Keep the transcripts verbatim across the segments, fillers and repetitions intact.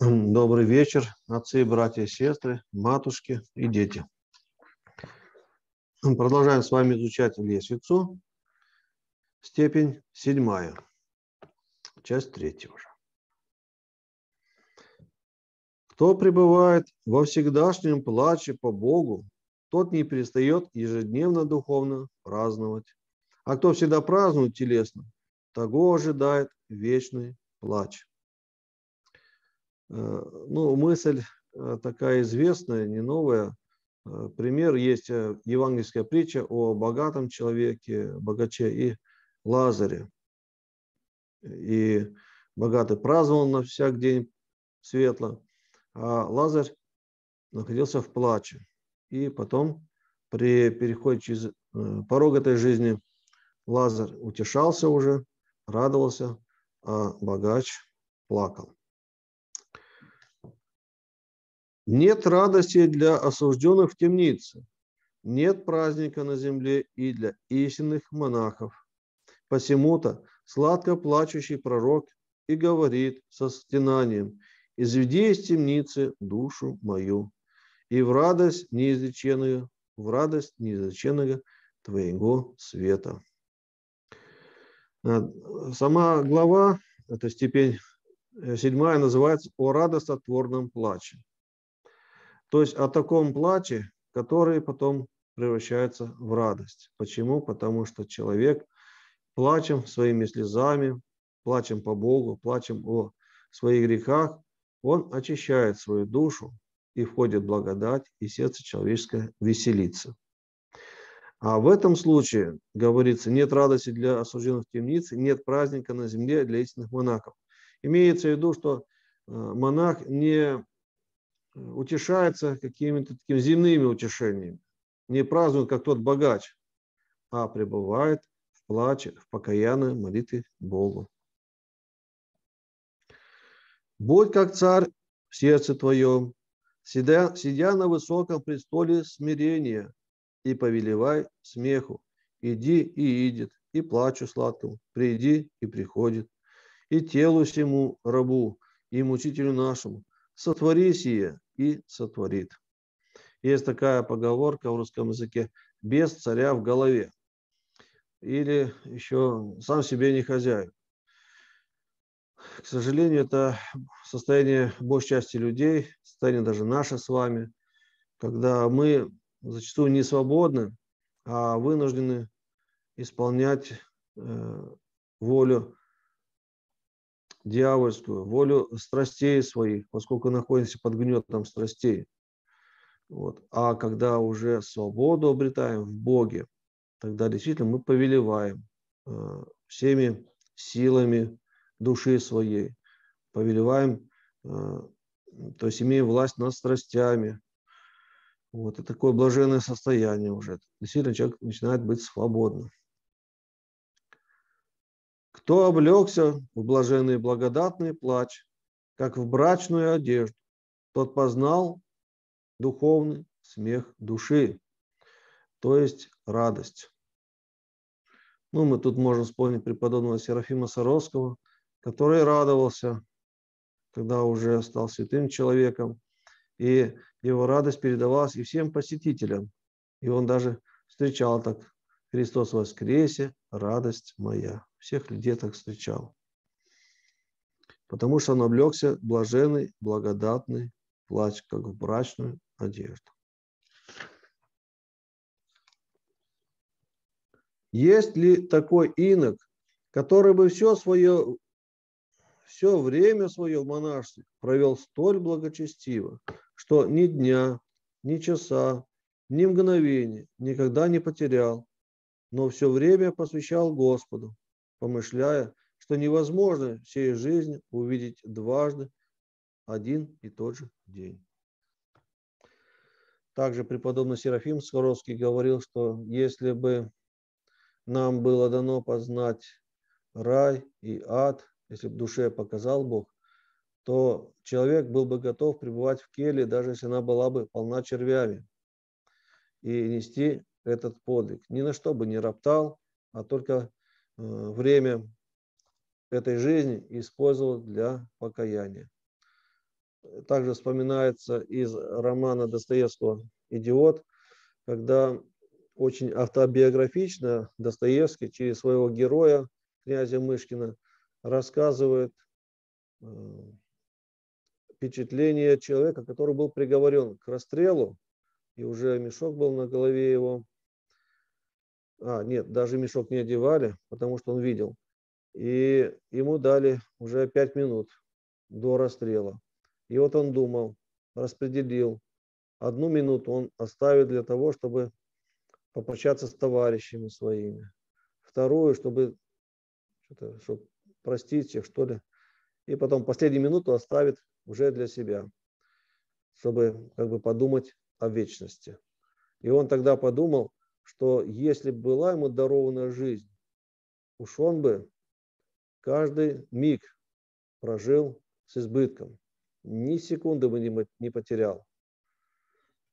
Добрый вечер, отцы, братья, сестры, матушки и дети. Продолжаем с вами изучать лестницу. Степень седьмая, часть третья уже. Кто пребывает во всегдашнем плаче по Богу, тот не перестает ежедневно духовно праздновать. А кто всегда празднует телесно, того ожидает вечный плач. Ну, мысль такая известная, не новая. Пример есть евангельская притча о богатом человеке, богаче и Лазаре. И богатый праздновал на всяк день светло, а Лазарь находился в плаче. И потом при переходе через порог этой жизни Лазарь утешался уже, радовался, а богач плакал. Нет радости для осужденных в темнице, нет праздника на земле и для истинных монахов. Посему-то сладко плачущий пророк и говорит со стенанием: «Изведи из темницы душу мою, и в радость неизреченную, в радость неизреченного твоего света». Сама глава, это степень седьмая, называется «О радостотворном плаче». То есть о таком плаче, который потом превращается в радость. Почему? Потому что человек плачем своими слезами, плачем по Богу, плачем о своих грехах, он очищает свою душу, и входит благодать, и сердце человеческое веселится. А в этом случае, говорится, нет радости для осужденных в темнице, нет праздника на земле для истинных монахов. Имеется в виду, что монах не утешается какими-то такими земными утешениями, не празднует, как тот богач, а пребывает в плаче, в покаянной молитве Богу. «Будь как царь в сердце твоем, сидя, сидя на высоком престоле смирения, и повелевай смеху, иди и идет, и плачу сладкому, приди и приходит, и телу сему рабу, и мучителю нашему, сотвори сие, и сотворит». Есть такая поговорка в русском языке: без царя в голове. Или еще сам себе не хозяин. К сожалению, это состояние большей части людей, состояние даже наше с вами, когда мы зачастую не свободны, а вынуждены исполнять э, волю дьявольскую, волю страстей своих, поскольку находимся под гнетом страстей. Вот. А когда уже свободу обретаем в Боге, тогда действительно мы повелеваем э, всеми силами души своей, повелеваем, э, то есть имеем власть над страстями. Вот. И такое блаженное состояние уже. Действительно человек начинает быть свободным. «Кто облегся в блаженный благодатный плач, как в брачную одежду, тот познал духовный смех души», то есть радость. Ну, мы тут можем вспомнить преподобного Серафима Саровского, который радовался, когда уже стал святым человеком, и его радость передавалась и всем посетителям. И он даже встречал так: «Христос воскресе, радость моя». Всех людей так встречал. Потому что он облегся блаженный, благодатный плач, как в брачную одежду. Есть ли такой инок, который бы все свое, все время свое в монашестве провел столь благочестиво, что ни дня, ни часа, ни мгновения никогда не потерял, но все время посвящал Господу, помышляя, что невозможно всей жизни увидеть дважды один и тот же день. Также преподобный Серафим Саровский говорил, что если бы нам было дано познать рай и ад, если бы душе показал Бог, то человек был бы готов пребывать в келье, даже если она была бы полна червями, и нести этот подвиг. Ни на что бы не роптал, а только время этой жизни использовал для покаяния. также вспоминается из романа Достоевского «Идиот», когда очень автобиографично Достоевский через своего героя, князя Мышкина, рассказывает впечатление человека, который был приговорен к расстрелу, и уже мешок был на голове его. А, нет, даже мешок не одевали, потому что он видел. И ему дали уже пять минут до расстрела. И вот он думал, распределил. Одну минуту он оставит для того, чтобы попрощаться с товарищами своими. Вторую, чтобы, чтобы простить их, что ли. И потом последнюю минуту оставит уже для себя, чтобы как бы подумать о вечности. И он тогда подумал, что если бы была ему дарована жизнь, уж он бы каждый миг прожил с избытком. Ни секунды бы не потерял.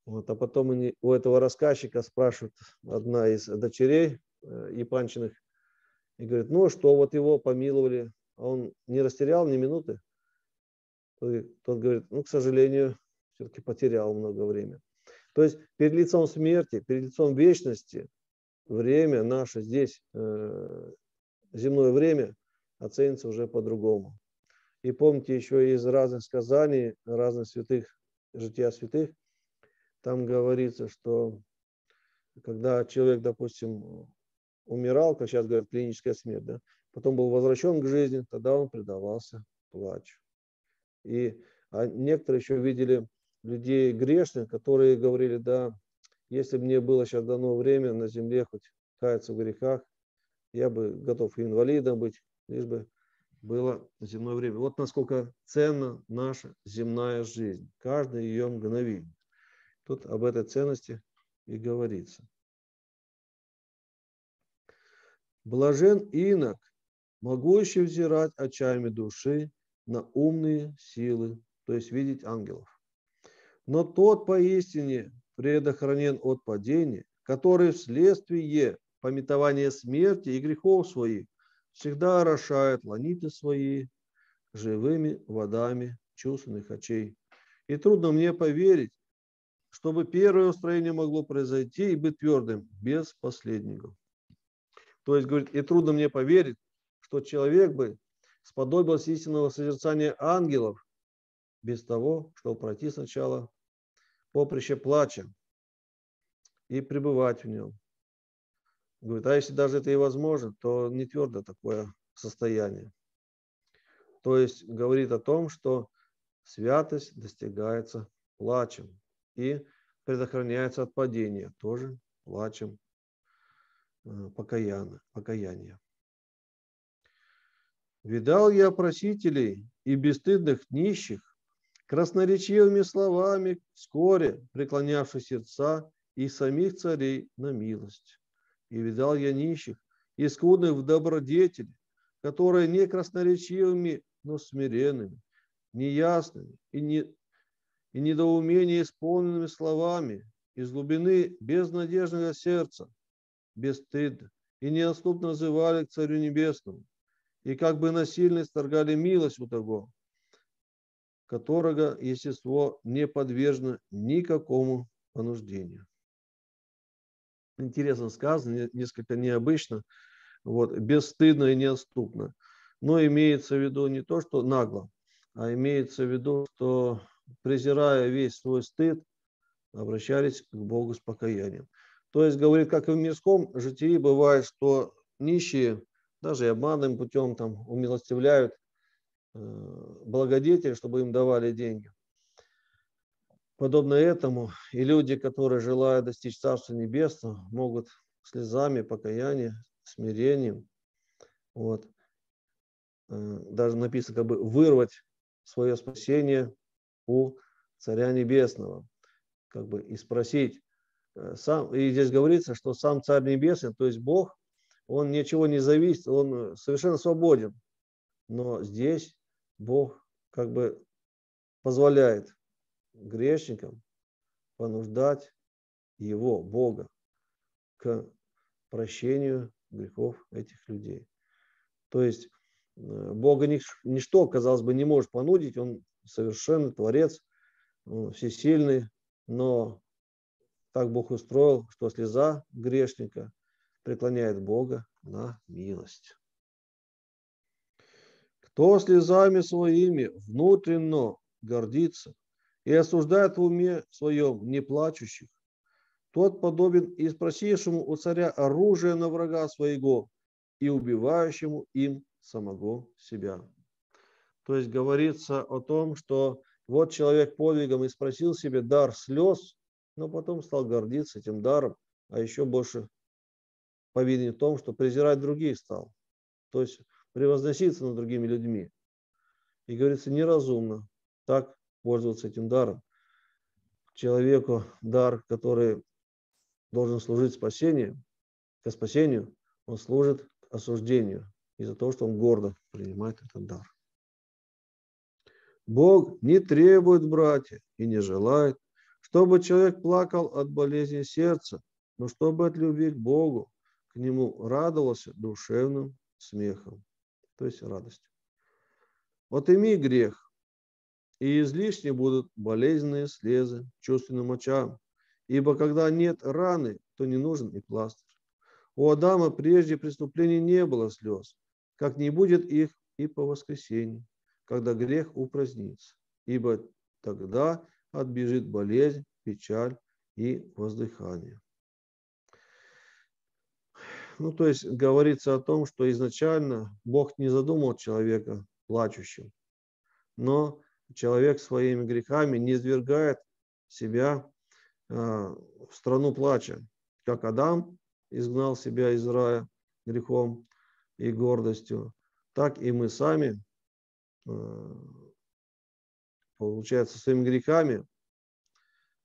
Вот. А потом у этого рассказчика спрашивает одна из дочерей Епанчиных и говорит, ну что, вот его помиловали, а он не растерял ни минуты. Тот говорит, ну, к сожалению, все-таки потерял много времени. То есть перед лицом смерти, перед лицом вечности, время наше здесь, земное время, оценится уже по-другому. И помните еще из разных сказаний, разных святых, жития святых, там говорится, что когда человек, допустим, умирал, как сейчас говорят, клиническая смерть, да, потом был возвращен к жизни, тогда он предавался плачу. И а некоторые еще видели людей грешных, которые говорили, да, если бы мне было сейчас дано время на земле хоть каяться в грехах, я бы готов и инвалидом быть, лишь бы было земное время. Вот насколько ценна наша земная жизнь, каждое ее мгновение. Тут об этой ценности и говорится. Блажен инок, могущий взирать очами души на умные силы, то есть видеть ангелов. Но тот поистине предохранен от падения, который вследствие пометования смерти и грехов своих всегда орошает ланиты свои живыми водами чувственных очей. И трудно мне поверить, чтобы первое устроение могло произойти и быть твердым без последнего. То есть, говорит, и трудно мне поверить, что человек бы сподобился истинного созерцания ангелов без того, чтобы пройти сначала поприще плача и пребывать в нем. Говорит, а если даже это и возможно, то не твердо такое состояние. То есть говорит о том, что святость достигается плачем и предохраняется от падения тоже плачем покаяния. Видал я просителей и бесстыдных нищих, красноречивыми словами вскоре преклонявши сердца и самих царей на милость. И видал я нищих и скудных в добродетели, которые не красноречивыми, но смиренными, неясными и, не, и недоумение исполненными словами из глубины безнадежного сердца, бесстыдно и неотступно взывали к Царю Небесному, и как бы насильно исторгали милость у того, которого естество не подвержено никакому понуждению. Интересно сказано, несколько необычно, вот, бесстыдно и неотступно. Но имеется в виду не то, что нагло, а имеется в виду, что, презирая весь свой стыд, обращались к Богу с покаянием. То есть, говорит, как и в мирском житии бывает, что нищие даже и обманным путем там умилостивляют э, благодетелей, чтобы им давали деньги. Подобно этому и люди, которые желают достичь Царства Небесного, могут слезами, покаянием, смирением, вот, э, даже написано, как бы вырвать свое спасение у Царя Небесного, как бы и спросить. Сам, и здесь говорится, что сам Царь Небесный, то есть Бог, он ничего не зависит, он совершенно свободен. Но здесь Бог как бы позволяет грешникам понуждать его, Бога, к прощению грехов этих людей. То есть Бога нич- ничто, казалось бы, не может понудить, он совершенный Творец, всесильный, но так Бог устроил, что слеза грешника преклоняет Бога на милость. Кто слезами своими внутренно гордится и осуждает в уме своем не плачущих, тот подобен и спросившему у царя оружие на врага своего и убивающему им самого себя. То есть говорится о том, что вот человек подвигом и спросил себе дар слез, но потом стал гордиться этим даром, а еще больше повинен в том, что презирать других стал. То есть превозноситься над другими людьми. И говорится, неразумно так пользоваться этим даром. Человеку дар, который должен служить спасению, к спасению, он служит осуждению из-за того, что он гордо принимает этот дар. Бог не требует, братья, и не желает, чтобы человек плакал от болезни сердца, но чтобы от любви к Богу к нему радовался душевным смехом, то есть радостью. Отыми грех, и излишне будут болезненные слезы чувственным очам, ибо когда нет раны, то не нужен и пластырь. У Адама прежде преступлений не было слез, как не будет их и по воскресенье, когда грех упразднится, ибо тогда отбежит болезнь, печаль и воздыхание. Ну, то есть говорится о том, что изначально Бог не задумал человека плачущим, но человек своими грехами не низвергает себя э, в страну плача, как Адам изгнал себя из рая грехом и гордостью, так и мы сами, э, получается, своими грехами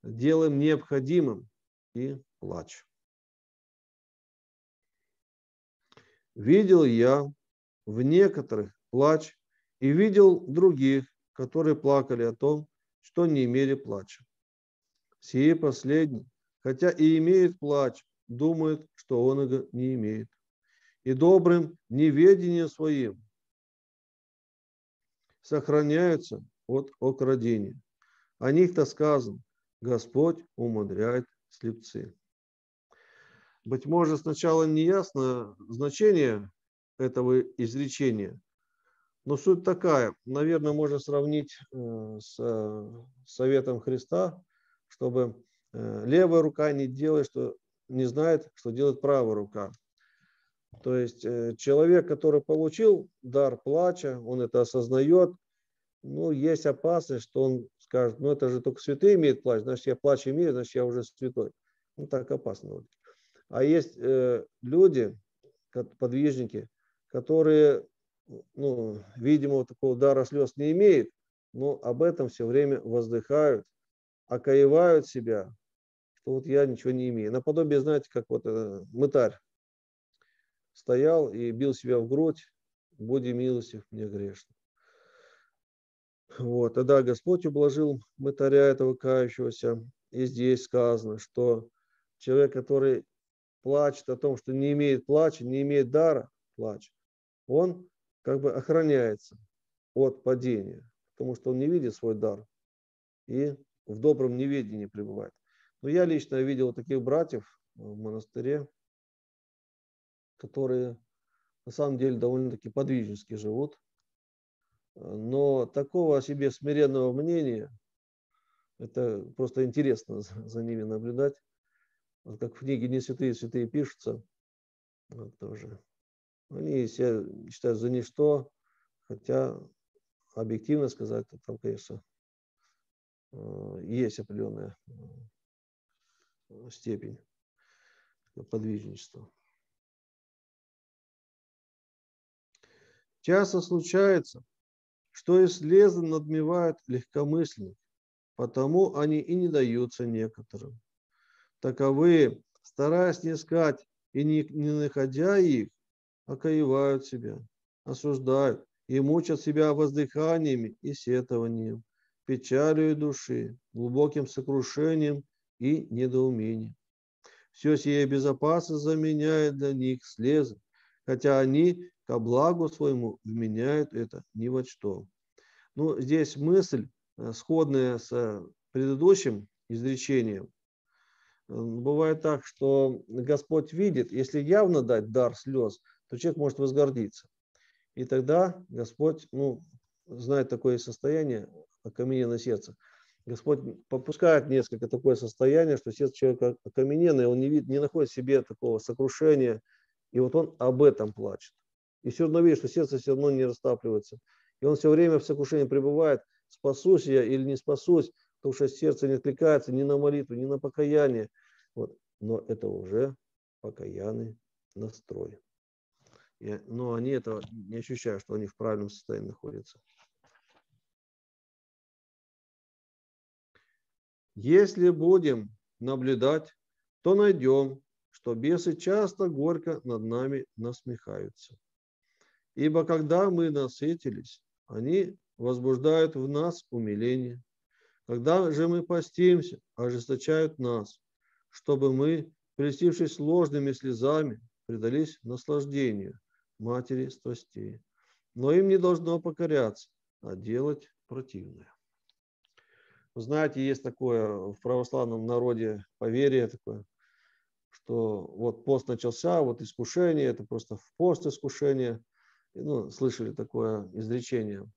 делаем необходимым и плач. Видел я в некоторых плач и видел других, которые плакали о том, что не имели плача. Сие последний, хотя и имеет плач, думает, что он его не имеет, и добрым неведением своим сохраняются от окрадения. О них-то сказано: Господь умудряет слепцы. Быть может, сначала неясно значение этого изречения, но суть такая. Наверное, можно сравнить с советом Христа, чтобы левая рука не делает, что не знает, что делает правая рука. То есть человек, который получил дар плача, он это осознает, но есть опасность, что он скажет: ну это же только святые имеют плач, значит я плач имею, значит я уже святой. Ну так опасно. А есть э, люди, как подвижники, которые, ну, видимо, такого дара слез не имеют, но об этом все время воздыхают, окаивают себя, что вот я ничего не имею. Наподобие, знаете, как вот э, мытарь стоял и бил себя в грудь: «Буди милостив мне грешным». Вот, тогда Господь ублажил мытаря этого кающегося, и здесь сказано, что человек, который плачет о том, что не имеет плача, не имеет дара плача, он как бы охраняется от падения, потому что он не видит свой дар и в добром неведении пребывает. Но я лично видел таких братьев в монастыре, которые на самом деле довольно-таки подвижнически живут, но такого о себе смиренного мнения, это просто интересно за ними наблюдать. Вот как в книге «Не святые, святые» пишутся, вот тоже. Они себя считают за ничто, хотя объективно сказать, там, конечно, есть определенная степень подвижничества. Часто случается, что и слезы надмевают легкомысленных, потому они и не даются некоторым. Таковые, стараясь не искать и не, не находя их, окаивают себя, осуждают и мучат себя воздыханиями и сетованием, печалью души, глубоким сокрушением и недоумением. Все сие безопасно заменяет для них слезы, хотя они ко благу своему вменяют это ни во что. Ну, здесь мысль, сходная с предыдущим изречением. Бывает так, что Господь видит, если явно дать дар слез, то человек может возгордиться. И тогда Господь, ну, знает такое состояние, окамененное сердце. Господь попускает несколько такое состояние, что сердце человека окамененное, он не, видит, не находит в себе такого сокрушения, и вот он об этом плачет. И все равно видит, что сердце все равно не растапливается. И он все время в сокрушении пребывает, спасусь я или не спасусь, потому что сердце не откликается ни на молитву, ни на покаяние. Вот. Но это уже покаянный настрой. И, но они этого не ощущают, что они в правильном состоянии находятся. Если будем наблюдать, то найдем, что бесы часто горько над нами насмехаются. Ибо когда мы насытились, они возбуждают в нас умиление. Когда же мы постимся, ожесточают нас, чтобы мы, прельстившись ложными слезами, предались наслаждению матери страстей. Но им не должно покоряться, а делать противное. Вы знаете, есть такое в православном народе поверье такое, что вот пост начался, вот искушение, это просто в пост искушение. Ну, слышали такое изречение.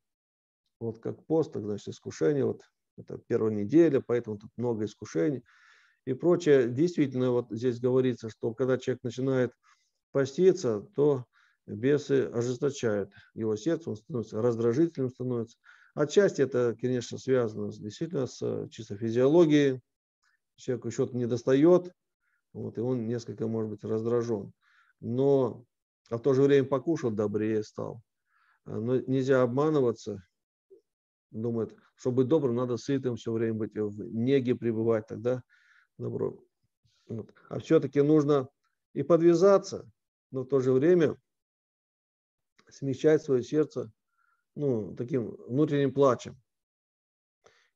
Вот как пост, так значит искушение. Вот это первая неделя, поэтому тут много искушений и прочее. Действительно, вот здесь говорится, что когда человек начинает поститься, то бесы ожесточают его сердце, он становится раздражительным, становится. Отчасти это, конечно, связано действительно с чисто физиологией. Человеку что-то не достает, вот, и он несколько, может быть, раздражен. Но а в то же время покушал, добрее стал. Но нельзя обманываться. Думает, чтобы быть добрым, надо сытым все время быть, в неге пребывать, тогда добро. Вот. А все-таки нужно и подвязаться, но в то же время смягчать свое сердце, ну, таким внутренним плачем.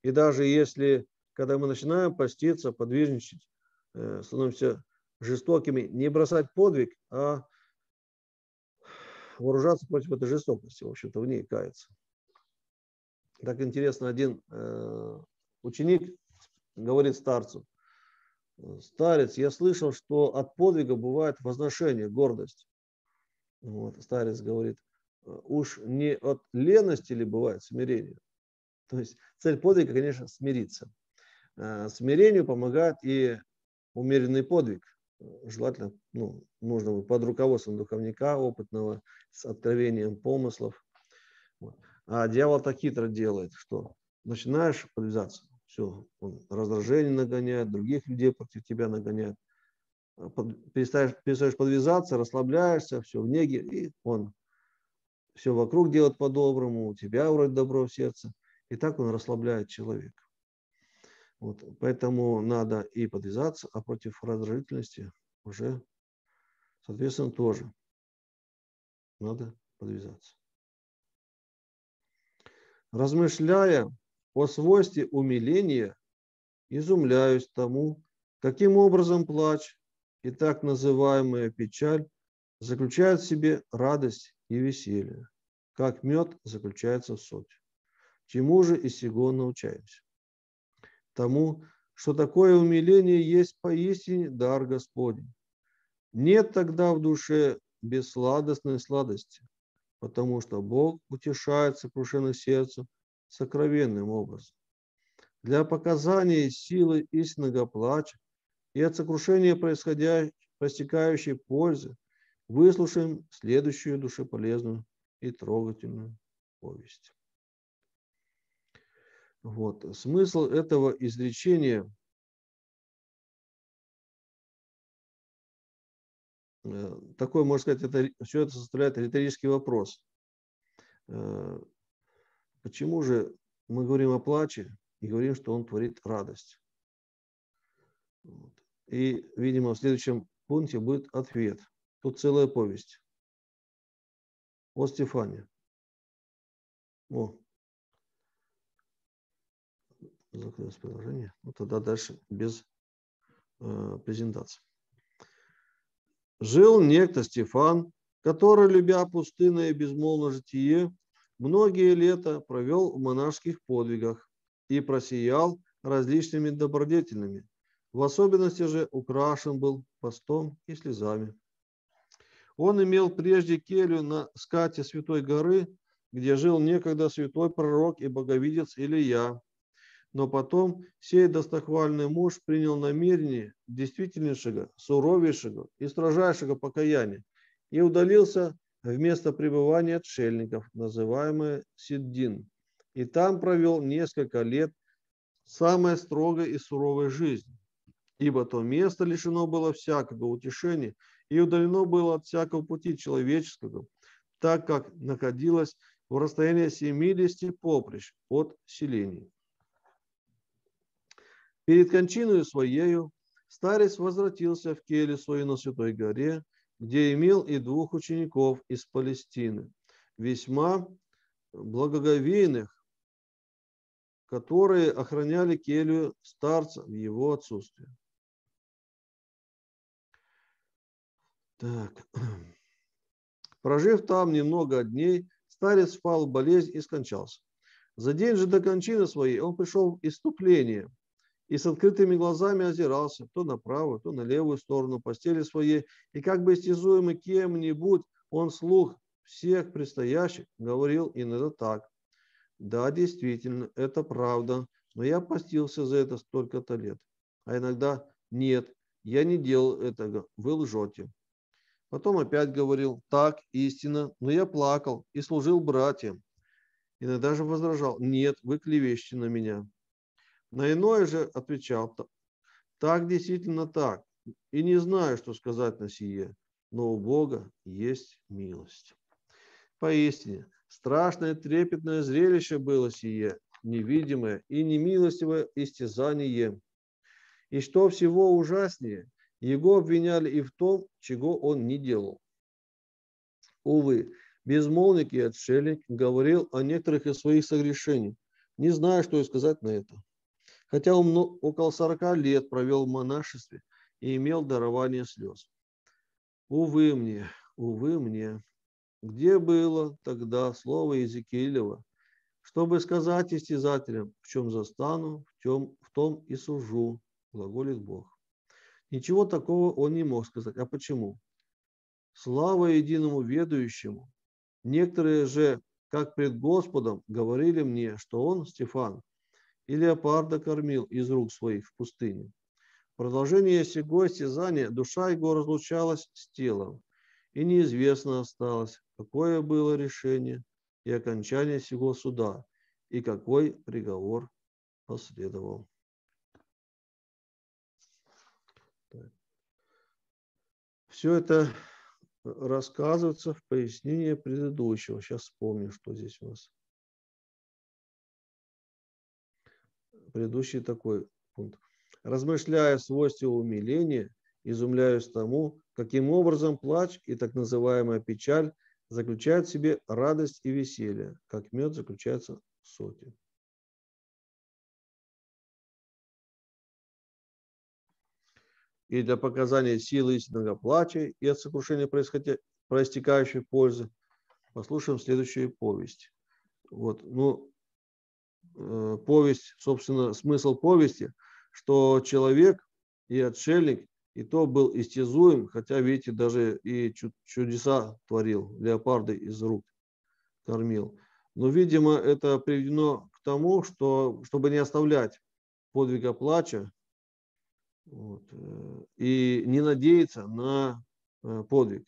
И даже если, когда мы начинаем поститься, подвижничать, э, становимся жестокими, не бросать подвиг, а вооружаться против этой жестокости, в общем-то, в ней каяться. Так интересно, один э, ученик говорит старцу: старец, я слышал, что от подвига бывает возношение, гордость. Вот, старец говорит: уж не от лености ли бывает смирение? То есть цель подвига, конечно, смириться. Смирению помогает и умеренный подвиг. Желательно, ну, нужно под руководством духовника, опытного, с откровением помыслов. А дьявол так хитро делает, что начинаешь подвязаться, все, он раздражение нагоняет, других людей против тебя нагоняет. Перестаешь, перестаешь подвязаться, расслабляешься, все в неге, и он все вокруг делает по-доброму, у тебя вроде добро в сердце. И так он расслабляет человека. Вот, поэтому надо и подвязаться, а против раздражительности уже, соответственно, тоже надо подвязаться. Размышляя о свойстве умиления, изумляюсь тому, каким образом плач и так называемая печаль заключают в себе радость и веселье, как мед заключается в соте. Чему же из сего научаемся? Тому, что такое умиление есть поистине дар Господень. Нет тогда в душе бессладостной сладости, потому что Бог утешает сокрушенное сердце сокровенным образом. Для показания силы истинного плача и от сокрушения происходящей, проистекающей пользы выслушаем следующую душеполезную и трогательную повесть. Вот. Смысл этого изречения такой, можно сказать, это, все это составляет риторический вопрос. Почему же мы говорим о плаче и говорим, что он творит радость? Вот. И, видимо, в следующем пункте будет ответ. Тут целая повесть о Стефане. О. Закрылось приложение. Ну, тогда дальше без э, презентации. Жил некто Стефан, который, любя пустынное и безмолвное житие, многие лета провел в монашеских подвигах и просиял различными добродетелями. В особенности же украшен был постом и слезами. Он имел прежде келью на скате Святой Горы, где жил некогда святой пророк и боговидец Илия. Но потом сей достохвальный муж принял намерение действительнейшего, суровейшего и строжайшего покаяния и удалился в место пребывания отшельников, называемое Сиддин, и там провел несколько лет самой строгой и суровой жизни, ибо то место лишено было всякого утешения и удалено было от всякого пути человеческого, так как находилось в расстоянии семидесяти поприщ от селений. Перед кончиною своею старец возвратился в келью свою на Святой Горе, где имел и двух учеников из Палестины, весьма благоговейных, которые охраняли келью старца в его отсутствии. Так. Прожив там немного дней, старец впал в болезнь и скончался. За день же до кончины своей он пришел в исступление и с открытыми глазами озирался то на правую, то на левую сторону постели своей, и как бы истязуемый кем-нибудь, он вслух всех предстоящих говорил иногда так: «Да, действительно, это правда, но я постился за это столько-то лет». А иногда: «Нет, я не делал этого, вы лжете». Потом опять говорил: «Так, истина, но я плакал и служил братьям». Иногда же возражал: «Нет, вы клевещете на меня». На иное же отвечал: «Так, действительно так, и не знаю, что сказать на сие, но у Бога есть милость». Поистине, страшное трепетное зрелище было сие, невидимое и немилостивое истязание. И что всего ужаснее, его обвиняли и в том, чего он не делал. Увы, безмолвник и отшельник говорил о некоторых из своих согрешений, не зная, что и сказать на это. Хотя он около сорока лет провел в монашестве и имел дарование слез. Увы мне, увы мне, где было тогда слово Езекиилева, чтобы сказать истязателям: в чем застану, в, чем, в том и сужу, глаголит Бог. Ничего такого он не мог сказать. А почему? Слава единому ведающему. Некоторые же, как пред Господом, говорили мне, что он, Стефан, и леопарда кормил из рук своих в пустыне. В продолжение сего истязания душа его разлучалась с телом, и неизвестно осталось, какое было решение и окончание сего суда, и какой приговор последовал. Все это рассказывается в пояснении предыдущего. Сейчас вспомню, что здесь у нас. Предыдущий такой пункт. Размышляя о свойстве умиления, изумляюсь тому, каким образом плач и так называемая печаль заключают в себе радость и веселье, как мед заключается в соке. И для показания силы истинного плача и от сокрушения проистекающей пользы послушаем следующую повесть. Вот, ну, э, повесть, собственно, смысл повести, что человек и отшельник, и то был истязуем, хотя, видите, даже и чудеса творил, леопарды из рук кормил. Но, видимо, это приведено к тому, что, чтобы не оставлять подвига плача, вот, и не надеяться на подвиг.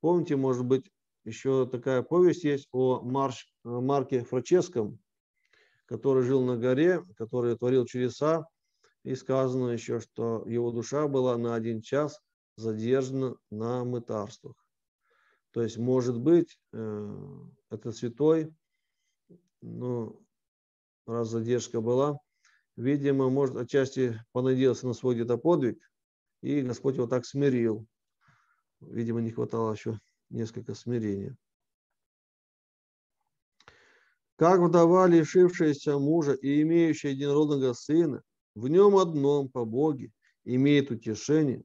Помните, может быть, еще такая повесть есть о Марш, Марке Фраческом, который жил на горе, который творил чудеса, и сказано еще, что его душа была на один час задержана на мытарствах. То есть, может быть, этот святой, ну, раз задержка была, видимо, может, отчасти понадеялся на свой где-то подвиг, и Господь его так смирил. Видимо, не хватало еще несколько смирения. Как вдова, лишившаяся мужа и имеющая единородного сына, в нем одном по Боге имеет утешение,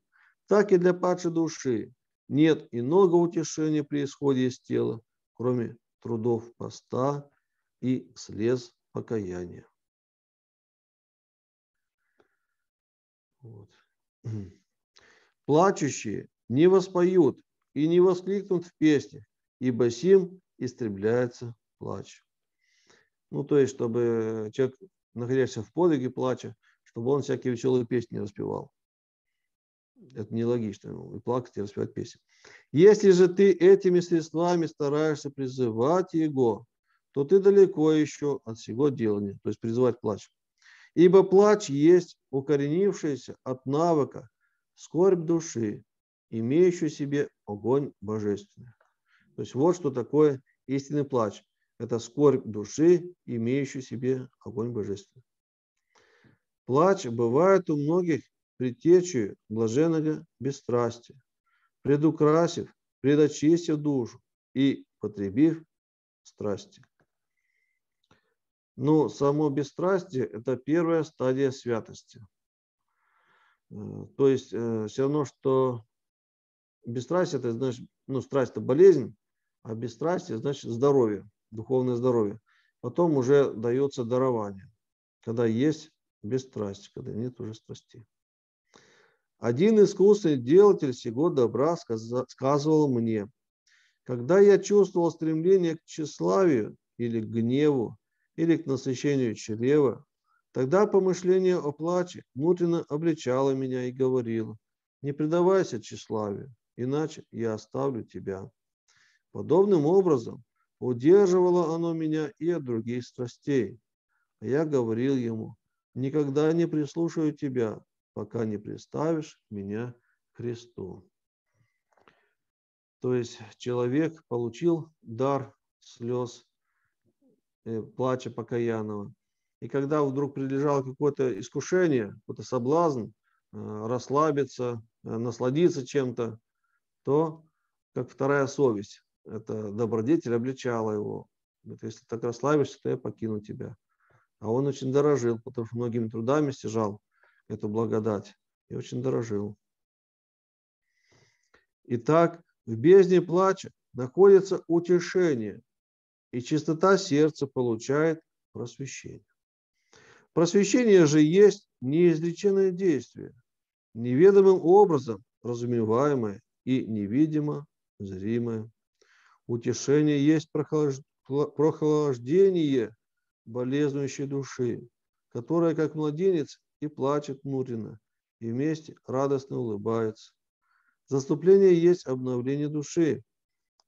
так и для падшей души нет иного утешения при исходе из тела, кроме трудов поста и слез покаяния. Вот. Плачущие не воспоют и не воскликнут в песнях, ибо сим истребляется плач. Ну, то есть, чтобы человек, находящийся в подвиге плача, чтобы он всякие веселые песни не распевал. Это нелогично. И плакать, и распевать песни. Если же ты этими средствами стараешься призывать Его, то ты далеко еще от всего делания, то есть призывать плач. Ибо плач есть укоренившийся от навыка скорбь души, имеющий в себе огонь божественный. То есть вот что такое истинный плач. Это скорбь души, имеющий в себе огонь божественный. Плач бывает у многих предтечью блаженного бесстрастия, предукрасив, предочистив душу и потребив страсти. Ну, само бесстрастие – это первая стадия святости. То есть все равно, что бесстрастие – это значит, ну, страсть – это болезнь, а бесстрастие – значит здоровье, духовное здоровье. Потом уже дается дарование, когда есть бесстрастие, когда нет уже страсти. Один искусный делатель сего добра сказывал мне: когда я чувствовал стремление к тщеславию или к гневу, или к насыщению чрева, тогда помышление о плаче внутренно обличало меня и говорило: не предавайся тщеславию, иначе я оставлю тебя. Подобным образом удерживало оно меня и от других страстей. А я говорил ему: никогда не прислушаю тебя, пока не представишь меня Христу. То есть человек получил дар слез, плача покаянного. И когда вдруг прилежало какое-то искушение, какой-то соблазн, расслабиться, насладиться чем-то, то, как вторая совесть, это добродетель обличала его. Если так расслабишься, то я покину тебя. А он очень дорожил, потому что многими трудами стяжал эту благодать и очень дорожил. Итак, в бездне плача находится утешение, и чистота сердца получает просвещение. Просвещение же есть неизлеченное действие, неведомым образом разумеваемое и невидимо зримое. Утешение есть прохлаждение болезнующей души, которая, как младенец, и плачет внутренно, и вместе радостно улыбается. Заступление есть обновление души,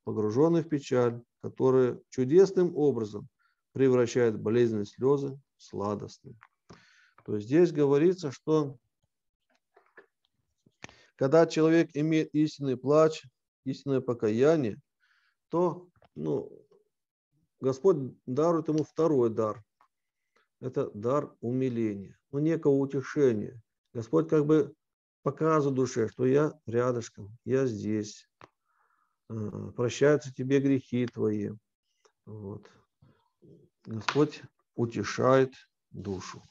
погруженной в печаль, которая чудесным образом превращает болезненные слезы в сладостные. То есть здесь говорится, что когда человек имеет истинный плач, истинное покаяние, то ну, Господь дарует ему второй дар. Это дар умиления, но ну, некого утешения. Господь как бы показывает душе, что я рядышком, я здесь. Прощаются тебе грехи твои. Вот. Господь утешает душу.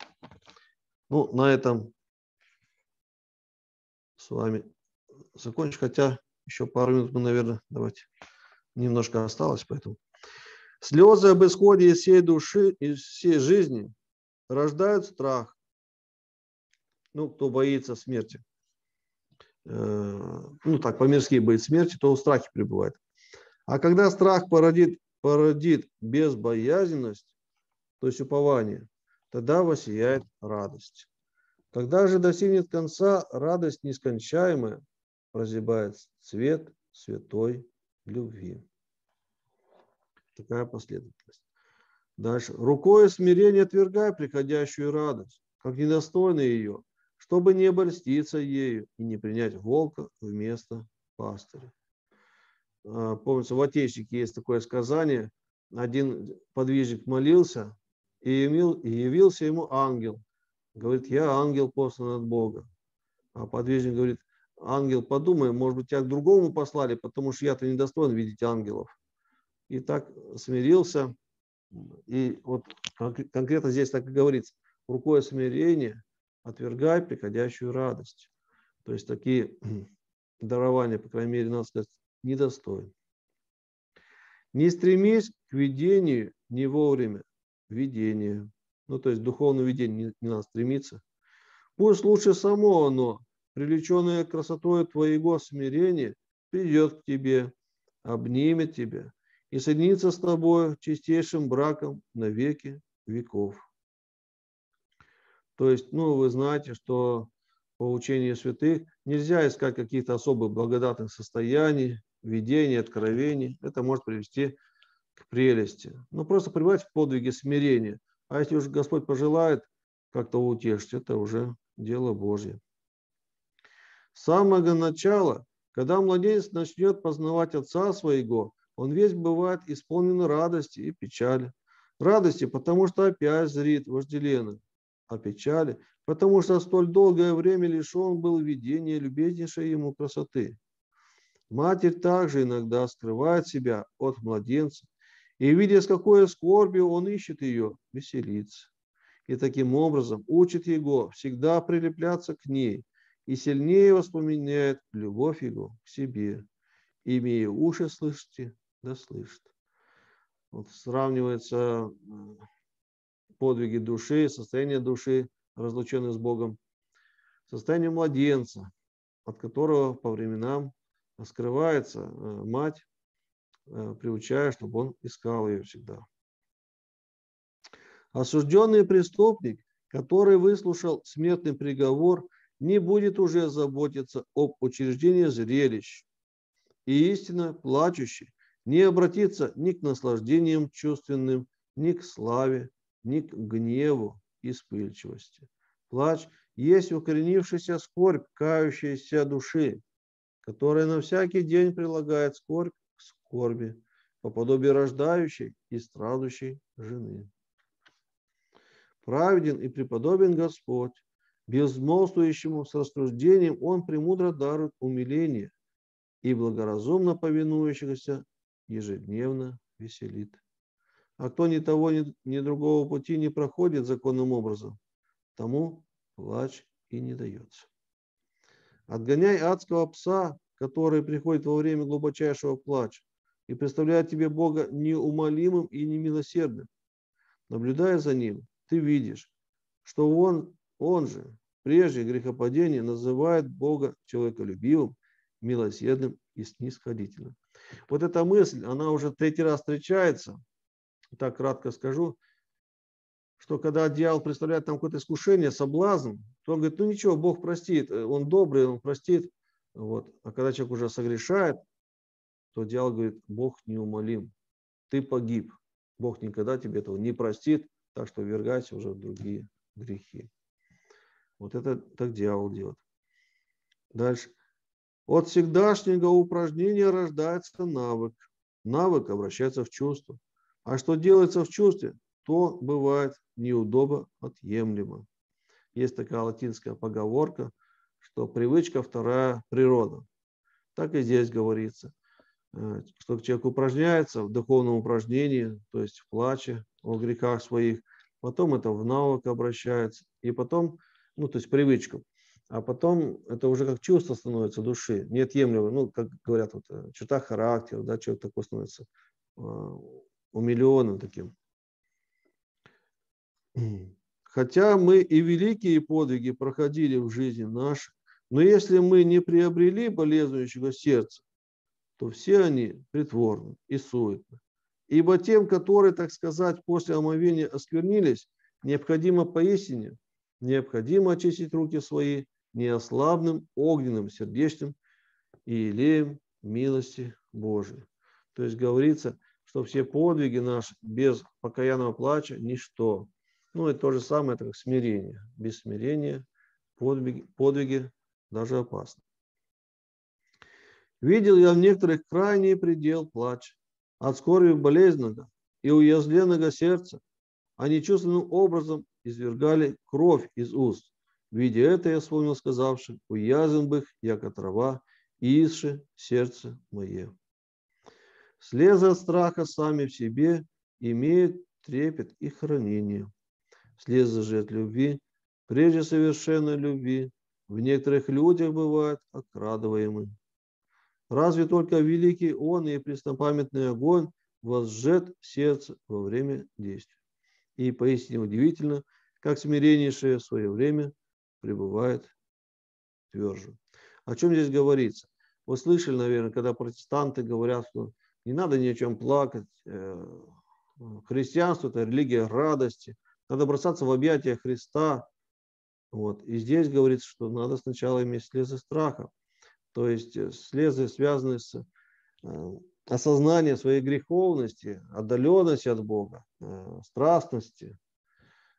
Ну, на этом с вами закончу, хотя еще пару минут мы, наверное, давайте немножко осталось, поэтому. Слезы об исходе из всей души, из всей жизни рождают страх. Ну, кто боится смерти, ну так, по-мирски боится смерти, то в страхе пребывает. А когда страх породит, породит безбоязненность, то есть упование, тогда воссияет радость. Когда же достигнет конца, радость нескончаемая прозябает цвет святой любви. Такая последовательность. Дальше. Рукою смирение отвергай приходящую радость, как недостойный ее, чтобы не обольститься ею и не принять волка вместо пастыря. Помнится, в «Отечнике» есть такое сказание: один подвижник молился, и явился ему ангел. Говорит: я ангел, послан от Бога. А подвижник говорит: ангел, подумай, может быть, тебя к другому послали, потому что я-то недостоин видеть ангелов. И так смирился. И вот конкретно здесь так и говорится: рукой смирения отвергай приходящую радость. То есть такие дарования, по крайней мере, надо сказать, недостойны. Не стремись к видению не вовремя. Видение. Ну, то есть духовное видение не надо стремиться. Пусть лучше само оно, привлеченное красотой твоего смирения, придет к тебе, обнимет тебя и соединится с тобой чистейшим браком на веки веков. То есть, ну, вы знаете, что по учению святых нельзя искать каких-то особых благодатных состояний, видений, откровений. Это может привести к прелести. Но просто пребывать в подвиге смирения. А если уж Господь пожелает как-то утешить, это уже дело Божье. С самого начала, когда младенец начнет познавать отца своего, он весь бывает исполнен радости и печали. Радости, потому что опять зрит вожделенно, а печали, потому что столь долгое время лишен был видения любезнейшей ему красоты. Матерь также иногда скрывает себя от младенца, и, видя, с какой скорбью он ищет ее, веселится. И таким образом учит его всегда прилепляться к ней и сильнее воспоминает любовь его к себе. Имея уши, слышите, да слышит. Вот сравнивается подвиги души, состояние души, разлученной с Богом, состояние младенца, от которого по временам скрывается мать, приучая, чтобы он искал ее всегда. Осужденный преступник, который выслушал смертный приговор, не будет уже заботиться об учреждении зрелищ. И истинно плачущий не обратится ни к наслаждениям чувственным, ни к славе, ни к гневу и вспыльчивости. Плач есть укоренившаяся скорбь кающейся души, которая на всякий день прилагает скорбь к скорби, по подобию рождающей и страдущей жены. Праведен и преподобен Господь, безмолвствующему с рассуждением Он премудро дарует умиление и благоразумно повинующихся ежедневно веселит. А кто ни того, ни другого пути не проходит законным образом, тому плач и не дается. Отгоняй адского пса, который приходит во время глубочайшего плача и представляет тебе Бога неумолимым и немилосердным. Наблюдая за ним, ты видишь, что он, он же, прежде грехопадения, называет Бога человеколюбивым, милосердным и снисходительным. Вот эта мысль, она уже третий раз встречается. Так кратко скажу, что когда дьявол представляет нам какое-то искушение, соблазн, то он говорит, ну ничего, Бог простит, он добрый, он простит. Вот. А когда человек уже согрешает, то дьявол говорит, Бог неумолим, ты погиб, Бог никогда тебе этого не простит, так что ввергайся уже в другие грехи. Вот это так дьявол делает. Дальше. От всегдашнего упражнения рождается навык. Навык обращается в чувство. А что делается в чувстве, то бывает неудобно отъемлемо. Есть такая латинская поговорка, что привычка – вторая природа. Так и здесь говорится, что человек упражняется в духовном упражнении, то есть в плаче, о грехах своих, потом это в навык обращается, и потом, ну то есть привычку, а потом это уже как чувство становится души, неотъемлемо, ну как говорят, вот, черта характера, да, человек такой становится умиленным таким. Хотя мы и великие подвиги проходили в жизни нашей, но если мы не приобрели болезнующего сердца, то все они притворны и суетны. Ибо тем, которые, так сказать, после омовения осквернились, необходимо поистине, необходимо очистить руки свои неослабным, огненным, сердечным и елеем милости Божией. То есть говорится, что все подвиги наши без покаянного плача – ничто. Ну и то же самое, это как смирение. Без смирения подвиги, подвиги даже опасны. Видел я в некоторых крайний предел плача от скорби болезненного и уязвленного сердца. Они чувственным образом извергали кровь из уст. Видя это, я вспомнил сказавшим: «Уязвен бых, яко трава, и исше сердце мое». Слезы от страха сами в себе имеют трепет и хранение. Слезы же от любви, прежде совершенной любви, в некоторых людях бывают окрадываемы. Разве только великий он и преснопамятный огонь возжет сердце во время действия. И поистине удивительно, как смиреннейшее в свое время пребывает тверже. О чем здесь говорится? Вы слышали, наверное, когда протестанты говорят, что не надо ни о чем плакать. Христианство – это религия радости. Надо бросаться в объятия Христа. Вот. И здесь говорится, что надо сначала иметь слезы страха. То есть слезы, связанные с осознанием своей греховности, отдаленности от Бога, страстности.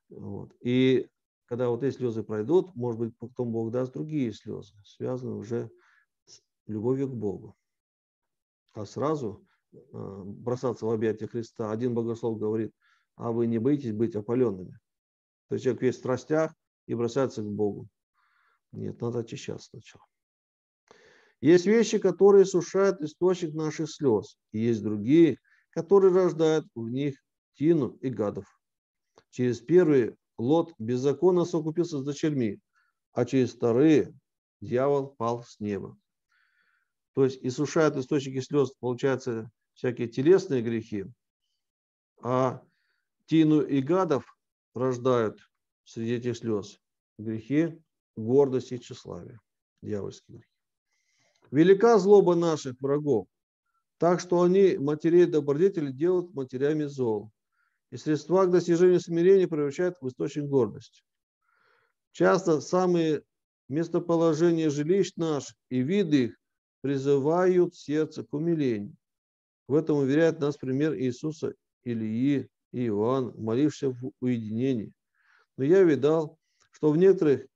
Вот. И когда вот эти слезы пройдут, может быть, потом Бог даст другие слезы, связанные уже с любовью к Богу. А сразу бросаться в объятия Христа. Один богослов говорит: а вы не боитесь быть опаленными? То есть человек весь в страстях и бросается к Богу. Нет, надо очищаться сначала. Есть вещи, которые сушают источник наших слез. И есть другие, которые рождают в них тину и гадов. Через первые Лот беззаконно совокупился с дочерьми, а через вторые дьявол пал с неба. То есть иссушают источники слез, получается, всякие телесные грехи, а тину и гадов рождают среди этих слез грехи гордости и тщеславия, дьявольские грехи. Велика злоба наших врагов, так что они матерей добродетелей делают матерями зол, и средства к достижению смирения превращают в источник гордости. Часто самые местоположения жилищ наших и виды их призывают сердце к умилению. В этом уверяет нас пример Иисуса Илии и Иоанна, молившихся в уединении. Но я видал, что, в некоторых,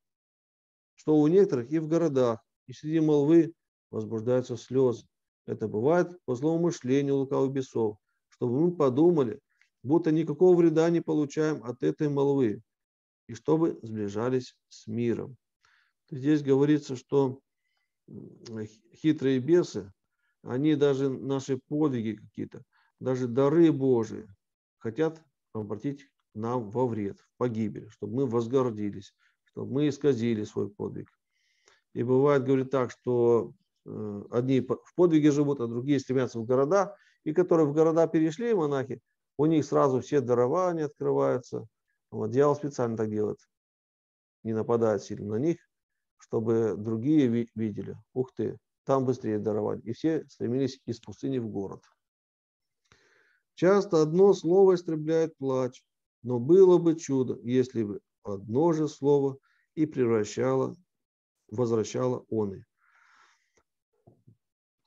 что у некоторых и в городах, и среди молвы возбуждаются слезы. Это бывает по злоумышлению лукавых бесов, чтобы мы подумали, будто никакого вреда не получаем от этой молвы, и чтобы сближались с миром. Здесь говорится, что хитрые бесы, они даже наши подвиги какие-то, даже дары Божии хотят обратить нам во вред, в погибель, чтобы мы возгордились, чтобы мы исказили свой подвиг. И бывает, говорит так, что одни в подвиге живут, а другие стремятся в города, и которые в города перешли, монахи, у них сразу все дарования открываются. Вот, дьявол специально так делает, не нападает сильно на них, чтобы другие видели, ух ты, там быстрее дарование. И все стремились из пустыни в город. Часто одно слово истребляет плач, но было бы чудо, если бы одно же слово и превращало, возвращало он и.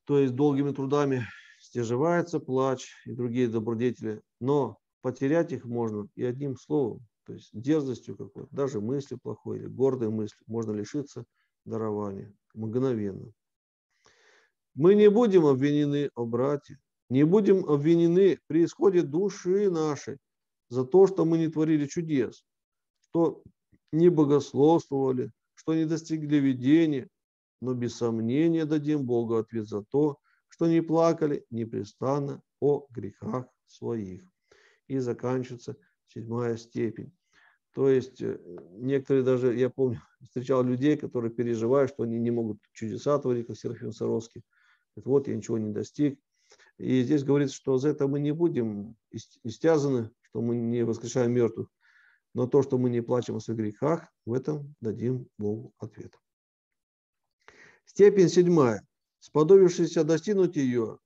То есть долгими трудами стяживается плач и другие добродетели, но потерять их можно и одним словом, то есть дерзостью какой-то, даже мысли плохой или гордой мысли, можно лишиться дарования мгновенно. Мы не будем обвинены, о братья, не будем обвинены при исходе души нашей за то, что мы не творили чудес, что не богословствовали, что не достигли видения, но без сомнения дадим Богу ответ за то, что не плакали непрестанно о грехах своих. И заканчивается седьмая степень. То есть некоторые даже, я помню, встречал людей, которые переживают, что они не могут чудеса творить, как Серафим Саровский. Вот я ничего не достиг. И здесь говорится, что за это мы не будем истязаны, что мы не воскрешаем мертвых. Но то, что мы не плачем о своих грехах, в этом дадим Богу ответ. Степень седьмая. Сподобившийся достигнуть ее,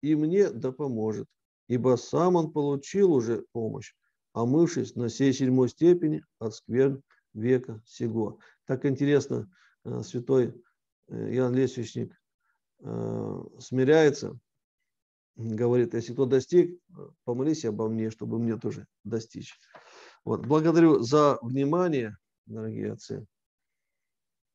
и мне да поможет, ибо сам он получил уже помощь, омывшись на сей седьмой степени от скверн века сего. Так интересно, святой Иоанн Лествичник смиряется, говорит: если кто достиг, помолись обо мне, чтобы мне тоже достичь. Вот. Благодарю за внимание, дорогие отцы.